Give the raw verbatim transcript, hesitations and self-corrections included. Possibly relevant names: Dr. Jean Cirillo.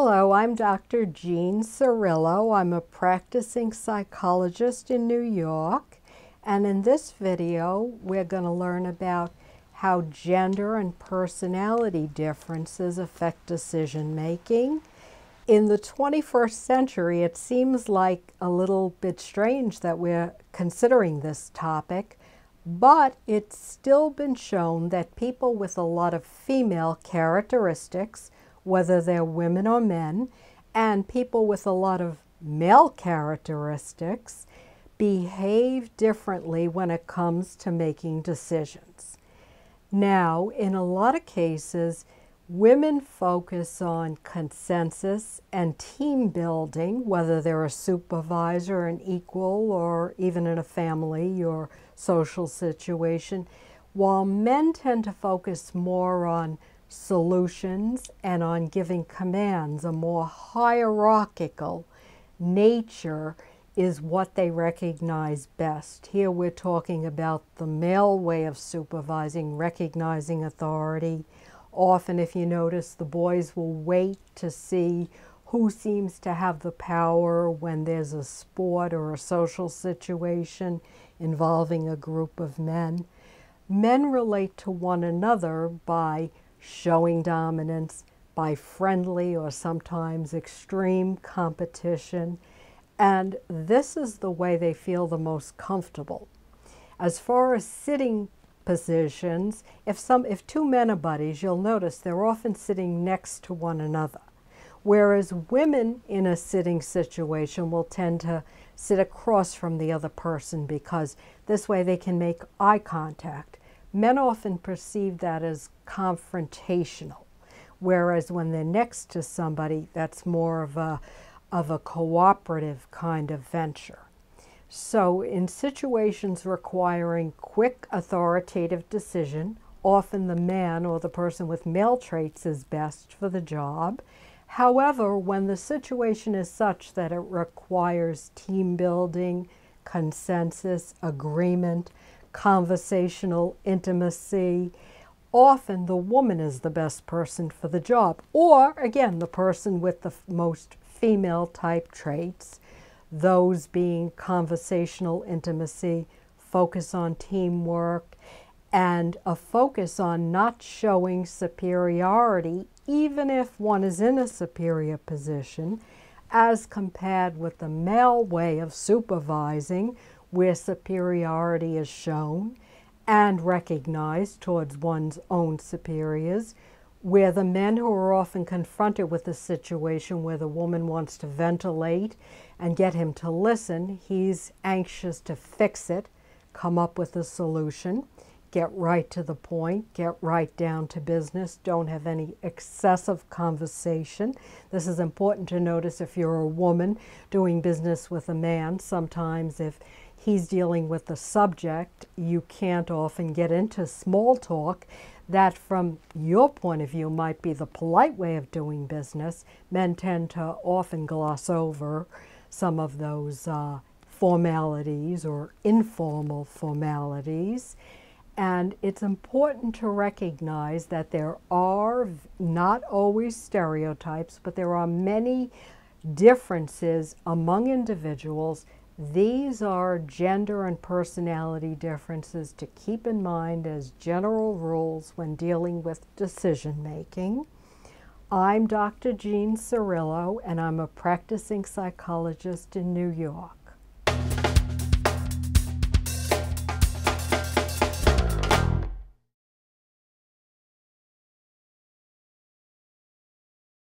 Hello, I'm Doctor Jean Cirillo. I'm a practicing psychologist in New York, and in this video we're going to learn about how gender and personality differences affect decision making. In the twenty-first century, it seems like a little bit strange that we're considering this topic, but it's still been shown that people with a lot of female characteristics, whether they're women or men, and people with a lot of male characteristics behave differently when it comes to making decisions. Now, in a lot of cases, women focus on consensus and team building, whether they're a supervisor, an equal, or even in a family or social situation, while men tend to focus more on solutions and on giving commands. A more hierarchical nature is what they recognize best. Here we're talking about the male way of supervising, recognizing authority. Often, if you notice, the boys will wait to see who seems to have the power when there's a sport or a social situation involving a group of men. Men relate to one another by showing dominance, by friendly or sometimes extreme competition, and this is the way they feel the most comfortable. As far as sitting positions, if some if two men are buddies, you'll notice they're often sitting next to one another, whereas women in a sitting situation will tend to sit across from the other person because this way they can make eye contact. Men often perceive that as confrontational, whereas when they're next to somebody, that's more of a, of a cooperative kind of venture. So in situations requiring quick authoritative decision, often the man or the person with male traits is best for the job. However, when the situation is such that it requires team building, consensus, agreement, conversational intimacy, often the woman is the best person for the job, or again the person with the most female type traits, those being conversational intimacy, focus on teamwork, and a focus on not showing superiority even if one is in a superior position, as compared with the male way of supervising, where superiority is shown and recognized towards one's own superiors, where the men who are often confronted with a situation where the woman wants to ventilate and get him to listen, he's anxious to fix it, come up with a solution, get right to the point, get right down to business, don't have any excessive conversation. This is important to notice if you're a woman doing business with a man. Sometimes if he's dealing with the subject, you can't often get into small talk. That, from your point of view, might be the polite way of doing business. Men tend to often gloss over some of those uh, formalities or informal formalities. And it's important to recognize that there are not always stereotypes, but there are many differences among individuals. These are gender and personality differences to keep in mind as general rules when dealing with decision making. I'm Doctor Jean Cirillo, and I'm a practicing psychologist in New York.